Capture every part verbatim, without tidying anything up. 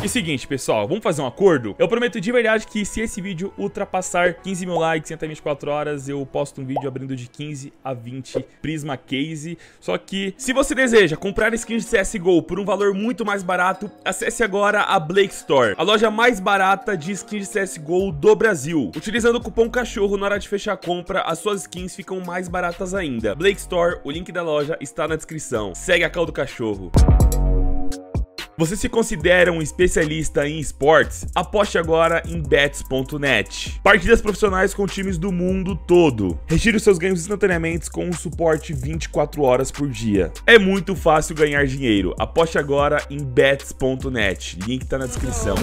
E seguinte, pessoal, vamos fazer um acordo? Eu prometo de verdade que se esse vídeo ultrapassar quinze mil likes em até vinte e quatro horas, eu posto um vídeo abrindo de quinze a vinte Prisma Case. Só que, se você deseja comprar skins de C S G O por um valor muito mais barato, acesse agora a Blake Store, a loja mais barata de skins de C S G O do Brasil. Utilizando o cupom CACHORRO na hora de fechar a compra, as suas skins ficam mais baratas ainda. Blake Store, o link da loja está na descrição. Segue a call do cachorro. Você se considera um especialista em esportes? Aposte agora em bets ponto net. Partidas profissionais com times do mundo todo. Retire os seus ganhos instantaneamente com um suporte vinte e quatro horas por dia. É muito fácil ganhar dinheiro. Aposte agora em bets ponto net. Link tá na descrição.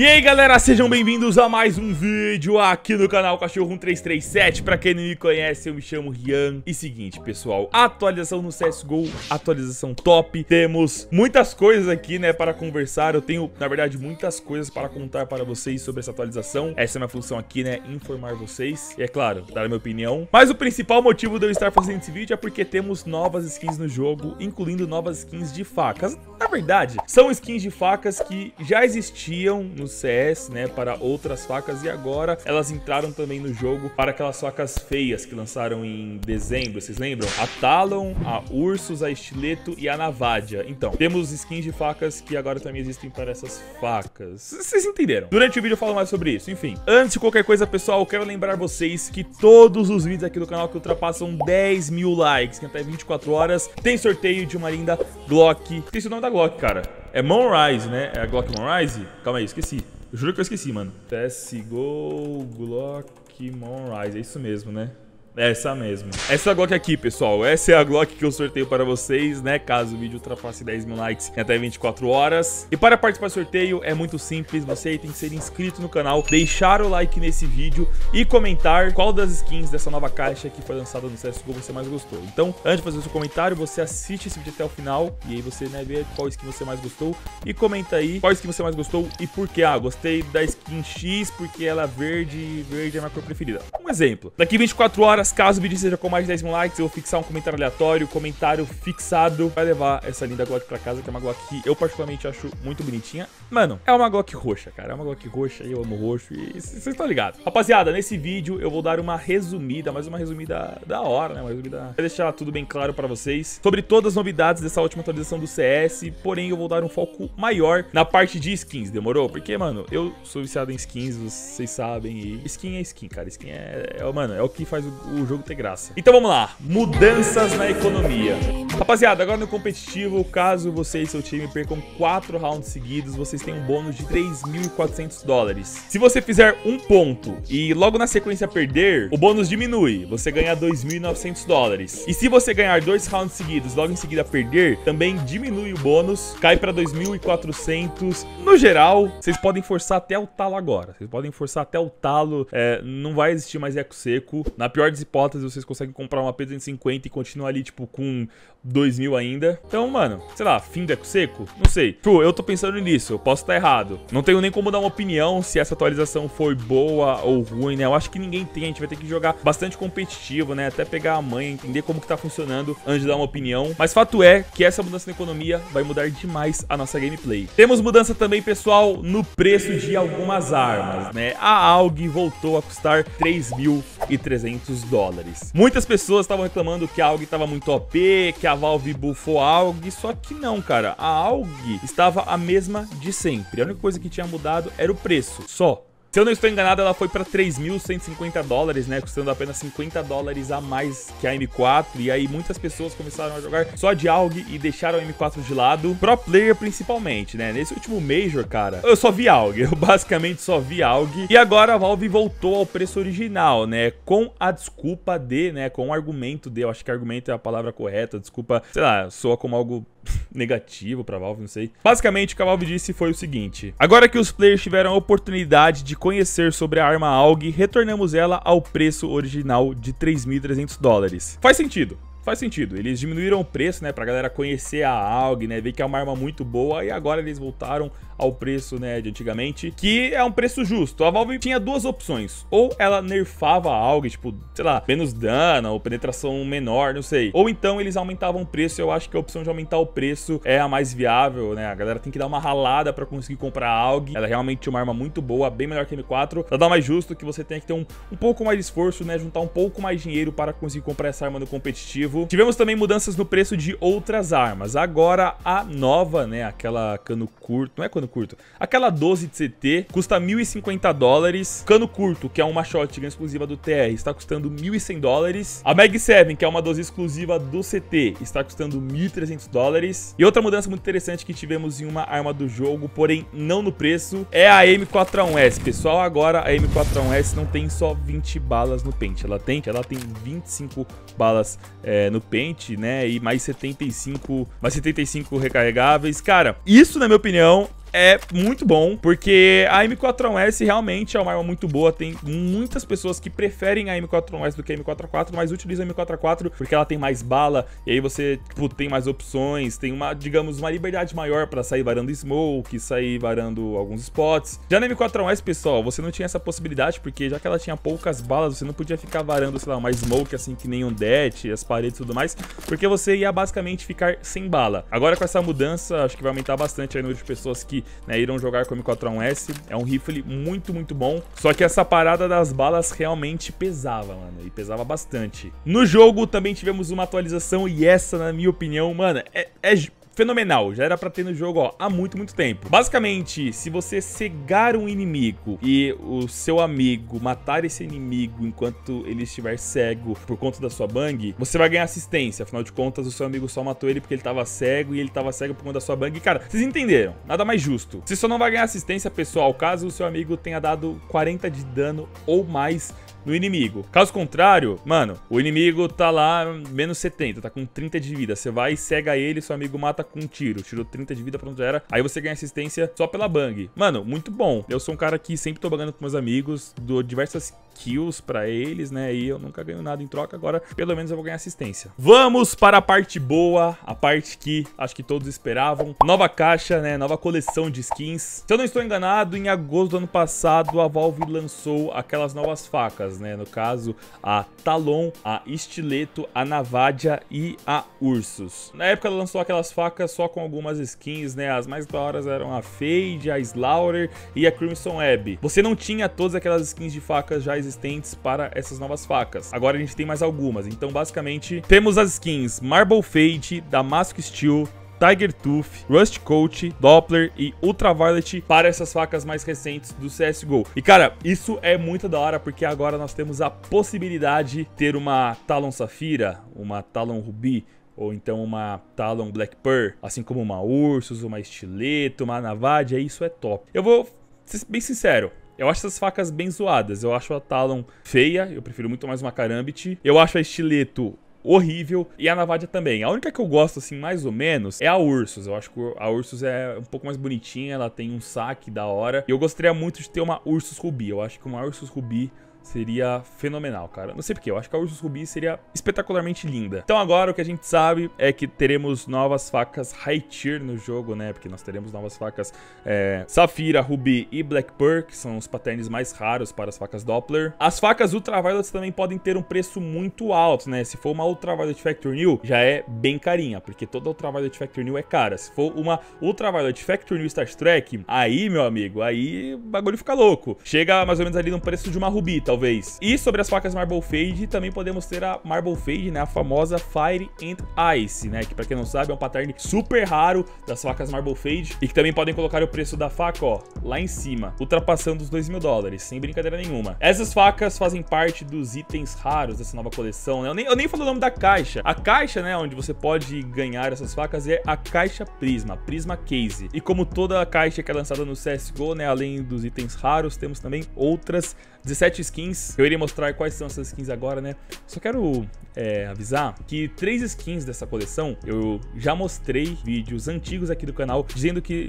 E aí galera, sejam bem-vindos a mais um vídeo aqui no canal Cachorro treze trinta e sete. Pra quem não me conhece, eu me chamo Rian. E seguinte, pessoal, atualização no C S G O, atualização top. Temos muitas coisas aqui, né, para conversar. Eu tenho, na verdade, muitas coisas para contar para vocês sobre essa atualização. Essa é a minha função aqui, né, informar vocês e, é claro, dar a minha opinião. Mas o principal motivo de eu estar fazendo esse vídeo é porque temos novas skins no jogo, incluindo novas skins de facas. Na verdade, são skins de facas que já existiam no C S, né, para outras facas, e agora elas entraram também no jogo para aquelas facas feias que lançaram em dezembro, vocês lembram? A Talon, a Ursus, a Estileto e a Navadia. Então, temos skins de facas que agora também existem para essas facas. Vocês entenderam? Durante o vídeo eu falo mais sobre isso, enfim. Antes de qualquer coisa, pessoal, eu quero lembrar vocês que todos os vídeos aqui do canal que ultrapassam dez mil likes, que até vinte e quatro horas, tem sorteio de uma linda Glock. Esqueci o nome da Glock, cara. É Moonrise, né? É a Glock Moonrise? Calma aí, esqueci. Eu juro que eu esqueci, mano. C S G O Glock Moonrise. É isso mesmo, né? Essa mesmo. Essa Glock aqui, pessoal. Essa é a Glock que eu sorteio para vocês, né? Caso o vídeo ultrapasse dez mil likes em até vinte e quatro horas. E para participar do sorteio é muito simples. Você tem que ser inscrito no canal, deixar o like nesse vídeo e comentar qual das skins dessa nova caixa que foi lançada no C S G O você mais gostou. Então, antes de fazer o seu comentário, você assiste esse vídeo até o final e aí você, né, vê qual skin você mais gostou e comenta aí qual skin você mais gostou e por que. Ah, gostei da skin X porque ela é verde e verde é a minha cor preferida. Um exemplo. Daqui vinte e quatro horas, caso o vídeo seja com mais de dez mil likes, eu vou fixar um comentário aleatório. Comentário fixado vai levar essa linda Glock pra casa, que é uma Glock que eu particularmente acho muito bonitinha. Mano, é uma Glock roxa, cara. É uma Glock roxa e eu amo roxo. E vocês estão ligados. Rapaziada, nesse vídeo eu vou dar uma resumida, mas uma resumida da hora, né? Uma resumida... Vou deixar tudo bem claro pra vocês sobre todas as novidades dessa última atualização do C S. Porém, eu vou dar um foco maior na parte de skins, demorou? Porque, mano, eu sou viciado em skins, vocês sabem. E skin é skin, cara. Skin é... é mano, é o que faz o o jogo tem graça. Então vamos lá, mudanças na economia. Rapaziada, agora no competitivo, caso você e seu time percam quatro rounds seguidos, vocês têm um bônus de três mil e quatrocentos dólares. Se você fizer um ponto e logo na sequência perder, o bônus diminui, você ganha dois mil e novecentos dólares. E se você ganhar dois rounds seguidos, logo em seguida perder, também diminui o bônus, cai para dois mil e quatrocentos. No geral, vocês podem forçar até o talo agora. Vocês podem forçar até o talo, é, não vai existir mais eco seco. Na pior das hipóteses, vocês conseguem comprar uma P duzentos e cinquenta e continuar ali, tipo, com dois mil ainda. Então, mano, sei lá, fim do eco seco? Não sei. Pô, eu tô pensando nisso, eu posso estar errado. Não tenho nem como dar uma opinião se essa atualização foi boa ou ruim, né? Eu acho que ninguém tem, a gente vai ter que jogar bastante competitivo, né? Até pegar a manha, entender como que tá funcionando antes de dar uma opinião. Mas fato é que essa mudança na economia vai mudar demais a nossa gameplay. Temos mudança também, pessoal, no preço de algumas armas, né? A A U G voltou a custar três mil e trezentos dólares. Muitas pessoas estavam reclamando que a A U G estava muito O P, que a Valve buffou a A U G, só que não, cara. A A U G estava a mesma de sempre. A única coisa que tinha mudado era o preço, só. Se eu não estou enganado, ela foi para três mil cento e cinquenta dólares, né? Custando apenas cinquenta dólares a mais que a M quatro. E aí muitas pessoas começaram a jogar só de A U G e deixaram a M quatro de lado. Pro player principalmente, né? Nesse último Major, cara, eu só vi A U G. Eu basicamente só vi A U G. E agora a Valve voltou ao preço original, né? Com a desculpa de, né? Com o argumento de... Eu acho que argumento é a palavra correta. Desculpa, sei lá, soa como algo negativo pra Valve, não sei. Basicamente, o que a Valve disse foi o seguinte: agora que os players tiveram a oportunidade de conhecer sobre a arma A U G, retornamos ela ao preço original de três mil e trezentos dólares. Faz sentido. faz sentido. Eles diminuíram o preço, né, pra galera conhecer a A U G, né, ver que é uma arma muito boa, e agora eles voltaram ao preço, né, de antigamente, que é um preço justo. A Valve tinha duas opções: ou ela nerfava a A U G, tipo, sei lá, menos dano ou penetração menor, não sei, ou então eles aumentavam o preço. Eu acho que a opção de aumentar o preço é a mais viável, né, a galera tem que dar uma ralada pra conseguir comprar a A U G, ela é realmente uma arma muito boa, bem melhor que a M quatro, ela dá mais justo que você tem que ter um, um pouco mais de esforço, né, juntar um pouco mais de dinheiro para conseguir comprar essa arma no competitivo. Tivemos também mudanças no preço de outras armas. Agora a nova, né, aquela cano curto, não é cano curto, aquela doze de C T, custa mil e cinquenta dólares. Cano curto, que é uma shotgun exclusiva do T R, está custando mil e cem dólares. A mag sete, que é uma doze exclusiva do C T, está custando mil e trezentos dólares. E outra mudança muito interessante que tivemos em uma arma do jogo, porém não no preço, é a M quarenta e um S. Pessoal, agora a M quarenta e um S não tem só vinte balas no pente, ela tem, ela tem vinte e cinco balas é, no pente, né, e mais setenta e cinco, mais setenta e cinco recarregáveis. Cara, isso, na minha opinião, é muito bom, porque a M quarenta e um S realmente é uma arma muito boa. Tem muitas pessoas que preferem a M quarenta e um S do que a M quarenta e quatro, mas utilizam a M quarenta e quatro porque ela tem mais bala, e aí você, tipo, tem mais opções, tem uma, digamos, uma liberdade maior pra sair varando smoke, sair varando alguns spots. Já na M quarenta e um S, pessoal, você não tinha essa possibilidade, porque já que ela tinha poucas balas, você não podia ficar varando, sei lá, uma smoke assim que nem um det, as paredes e tudo mais, porque você ia basicamente ficar sem bala. Agora, com essa mudança, acho que vai aumentar bastante aí o número de pessoas que, né, irão jogar com a M quarenta e um S. É um rifle muito, muito bom. Só que essa parada das balas realmente pesava, mano, e pesava bastante. No jogo também tivemos uma atualização, e essa, na minha opinião, mano, é... é... fenomenal, já era pra ter no jogo, ó, há muito, muito tempo. Basicamente, se você cegar um inimigo e o seu amigo matar esse inimigo enquanto ele estiver cego por conta da sua bang, você vai ganhar assistência. Afinal de contas, o seu amigo só matou ele porque ele tava cego, e ele tava cego por conta da sua bang. Cara, vocês entenderam, nada mais justo. Você só não vai ganhar assistência, pessoal, caso o seu amigo tenha dado quarenta de dano ou mais no inimigo. Caso contrário, mano, o inimigo tá lá menos setenta, tá com trinta de vida, você vai e cega ele, seu amigo mata com um tiro, tirou trinta de vida, pronto, já era. Aí você ganha assistência só pela bang. Mano, muito bom. Eu sou um cara que sempre tô bangando com meus amigos, dou diversas kills pra eles, né, e eu nunca ganho nada em troca. Agora, pelo menos eu vou ganhar assistência. Vamos para a parte boa, a parte que acho que todos esperavam. Nova caixa, né, nova coleção de skins. Se eu não estou enganado, em agosto do ano passado, a Valve lançou aquelas novas facas, né, no caso, a Talon, a Estileto, a Navadia e a Ursus. Na época, ela lançou aquelas facas só com algumas skins, né, as mais da hora eram a Fade, a Slaughter e a Crimson Abbey. Você não tinha todas aquelas skins de facas já existentes existentes para essas novas facas. Agora a gente tem mais algumas. Então, basicamente, temos as skins Marble Fade, Damasco Steel, Tiger Tooth, Rust Coat, Doppler e Ultraviolet para essas facas mais recentes do C S G O. E, cara, isso é muito da hora, porque agora nós temos a possibilidade de ter uma Talon Safira, uma Talon Ruby, ou então uma Talon Black Pearl, assim como uma Ursus, uma Estileto, uma Navadia. Isso é top. Eu vou ser bem sincero, eu acho essas facas bem zoadas. Eu acho a Talon feia, eu prefiro muito mais uma Karambit. Eu acho a Estileto horrível, e a Navadia também. A única que eu gosto, assim, mais ou menos, é a Ursus. Eu acho que a Ursus é um pouco mais bonitinha, ela tem um saque da hora. E eu gostaria muito de ter uma Ursus Ruby. Eu acho que uma Ursus Ruby seria fenomenal, cara. Não sei porque, eu acho que a Ursus Ruby seria espetacularmente linda. Então agora o que a gente sabe é que teremos novas facas High Tier no jogo, né? Porque nós teremos novas facas é, Safira, Ruby e Black Pearl, que são os patterns mais raros para as facas Doppler. As facas Ultraviolet também podem ter um preço muito alto, né? Se for uma Ultraviolet Factory New, já é bem carinha, porque toda Ultraviolet Factory New é cara. Se for uma Ultraviolet Factory New Star Trek, aí, meu amigo, aí o bagulho fica louco. Chega mais ou menos ali no preço de uma Ruby, talvez. E sobre as facas Marble Fade, também podemos ter a Marble Fade, né, a famosa Fire and Ice, né, que pra quem não sabe é um pattern super raro das facas Marble Fade, e que também podem colocar o preço da faca, ó, lá em cima, ultrapassando os dois mil dólares, sem brincadeira nenhuma. Essas facas fazem parte dos itens raros dessa nova coleção, né, eu nem, eu nem falo o nome da caixa. A caixa, né, onde você pode ganhar essas facas é a caixa Prisma, Prisma Case, e como toda a caixa que é lançada no C S G O, né, além dos itens raros, temos também outras dezessete skins skins. Eu iria mostrar quais são essas skins agora, né? Só quero é, avisar que três skins dessa coleção eu já mostrei vídeos antigos aqui do canal, dizendo que,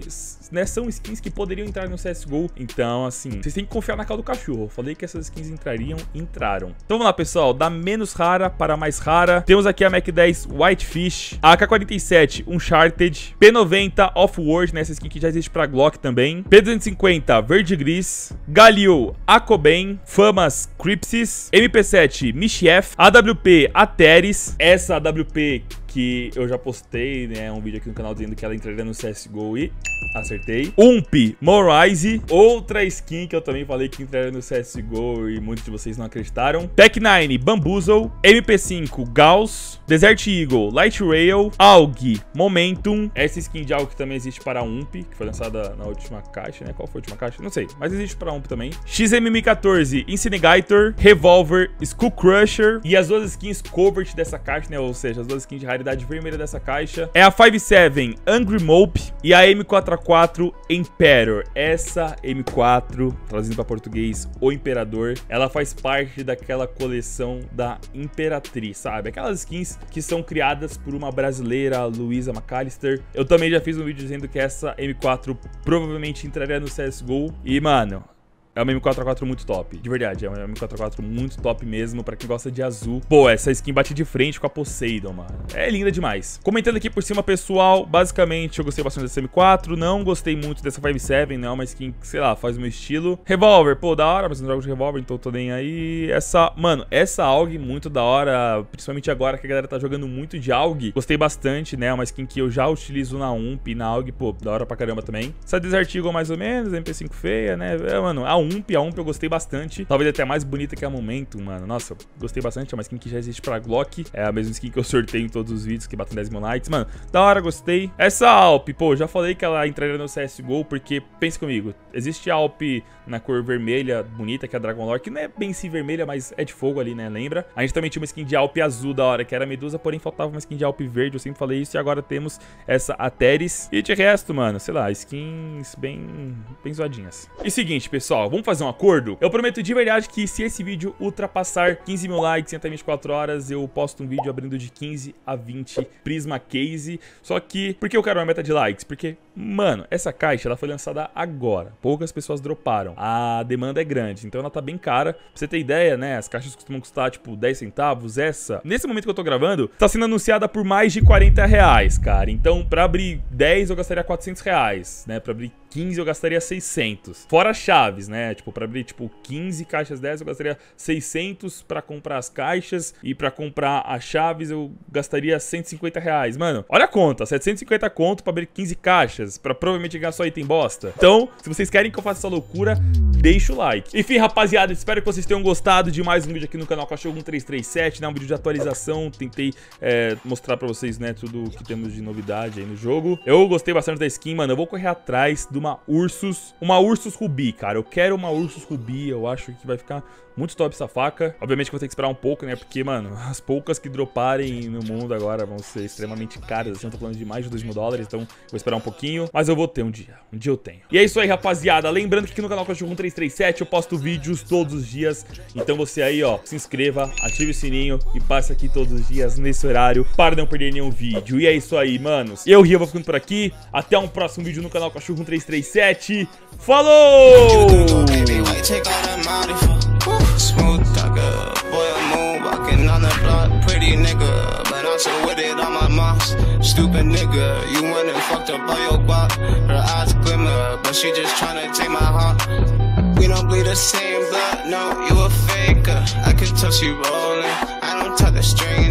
né, são skins que poderiam entrar no C S G O. Então, assim, vocês têm que confiar na calda do cachorro. Eu falei que essas skins entrariam, entraram. Então vamos lá, pessoal. Da menos rara para mais rara, temos aqui a mac dez Whitefish, a A K quarenta e sete Uncharted, P noventa Off-World, nessa skin que já existe pra Glock também, P duzentos e cinquenta Verde e Gris, Galil Akobain Fama, Cripsis, M P sete Mischief, A W P Atheris, essa A W P que eu já postei, né, um vídeo aqui no canal dizendo que ela entraria no C S G O e acertei. U M P Morize, outra skin que eu também falei que entraria no C S G O e muitos de vocês não acreditaram. tec nine Bambuzo, M P cinco Gauss, Desert Eagle Light Rail, A U G Momentum, essa skin de A U G que também existe para U M P, que foi lançada na última caixa, né? Qual foi a última caixa? Não sei, mas existe para U M P também. X M M quatorze Incinegator, Revolver Skull Crusher e as duas skins covert dessa caixa, né? Ou seja, as duas skins de a raridade vermelha dessa caixa é a cinquenta e sete Angry Mope e a M quatro A quatro Imperador. Essa M quatro, traduzindo para português, o Imperador, ela faz parte daquela coleção da Imperatriz, sabe? Aquelas skins que são criadas por uma brasileira, Luisa McAllister. Eu também já fiz um vídeo dizendo que essa M quatro provavelmente entraria no C S G O e, mano... é uma M quatro A quatro muito top, de verdade, é uma M quatro A quatro muito top mesmo, pra quem gosta de azul. Pô, essa skin bate de frente com a Poseidon, mano, é linda demais. Comentando aqui por cima, pessoal, basicamente eu gostei bastante dessa M quatro, não gostei muito dessa cinquenta e sete, né, uma skin que, sei lá, faz o meu estilo. Revolver, pô, da hora, mas não jogo de Revolver, então tô nem aí. Essa, mano, essa A U G muito da hora, principalmente agora que a galera tá jogando muito de A U G, gostei bastante, né, uma skin que eu já utilizo na U M P e na A U G, pô, da hora pra caramba também. Essa Desert Eagle mais ou menos, M P cinco feia, né, é, mano, a U M P, a U M P eu gostei bastante. Talvez até mais bonita que a Momentum, mano. Nossa, eu gostei bastante. É uma skin que já existe pra Glock. É a mesma skin que eu sorteio em todos os vídeos, que batem dez mil likes. Mano, da hora, gostei. Essa A W P, pô, já falei que ela entraria no C S G O, porque, pense comigo, existe a A W P na cor vermelha, bonita, que é a Dragon Lore, que não é bem sim vermelha, mas é de fogo ali, né, lembra? A gente também tinha uma skin de A W P azul da hora, que era a Medusa, porém faltava uma skin de A W P verde, eu sempre falei isso, e agora temos essa Atheris. E de resto, mano, sei lá, skins bem, bem zoadinhas. E seguinte, pessoal, vamos fazer um acordo? Eu prometo de verdade que se esse vídeo ultrapassar quinze mil likes em até vinte e quatro horas, eu posto um vídeo abrindo de quinze a vinte Prisma Case. Só que, por que eu quero uma meta de likes? Porque, mano, essa caixa, ela foi lançada agora. Poucas pessoas droparam. A demanda é grande, então ela tá bem cara. Pra você ter ideia, né, as caixas costumam custar, tipo, dez centavos. Essa, nesse momento que eu tô gravando, tá sendo anunciada por mais de quarenta reais, cara. Então, pra abrir dez, eu gastaria quatrocentos reais, né? Pra abrir quinze, eu gastaria seiscentos. Fora chaves, né? Tipo, pra abrir, tipo, quinze caixas dez, eu gastaria seiscentos pra comprar as caixas. E pra comprar as chaves, eu gastaria cento e cinquenta reais. Mano, olha a conta. setecentos e cinquenta conto pra abrir quinze caixas. Pra provavelmente ganhar só item bosta. Então, se vocês querem que eu faça essa loucura, deixa o like. Enfim, rapaziada, espero que vocês tenham gostado de mais um vídeo aqui no canal Cachorro treze trinta e sete, né? Um vídeo de atualização. Tentei é, mostrar pra vocês, né, tudo que temos de novidade aí no jogo. Eu gostei bastante da skin, mano. Eu vou correr atrás de uma Ursus. Uma Ursus Rubi, cara. Eu quero uma Ursus Rubi, eu acho que vai ficar muito top essa faca. Obviamente que eu vou ter que esperar um pouco, né? Porque, mano, as poucas que droparem no mundo agora vão ser extremamente caras. Assim, eu tô falando de mais de dois mil dólares, então vou esperar um pouquinho. Mas eu vou ter um dia. Um dia eu tenho. E é isso aí, rapaziada. Lembrando que aqui no canal Cachorro treze trinta e sete eu posto vídeos todos os dias. Então você aí, ó, se inscreva, ative o sininho e passe aqui todos os dias nesse horário para não perder nenhum vídeo. E é isso aí, manos. Eu, Rian, vou ficando por aqui. Até um próximo vídeo no canal Cachorro treze trinta e sete. Falou! Smooth talker, boy, I'm moonwalking on the block. Pretty nigga, but I'm so with it on my moss. Stupid nigga, you went and fucked up on your block. Her eyes glimmer, but she just tryna take my heart. We don't bleed the same blood, no, you a faker. I can tell she rolling, I don't talk the string.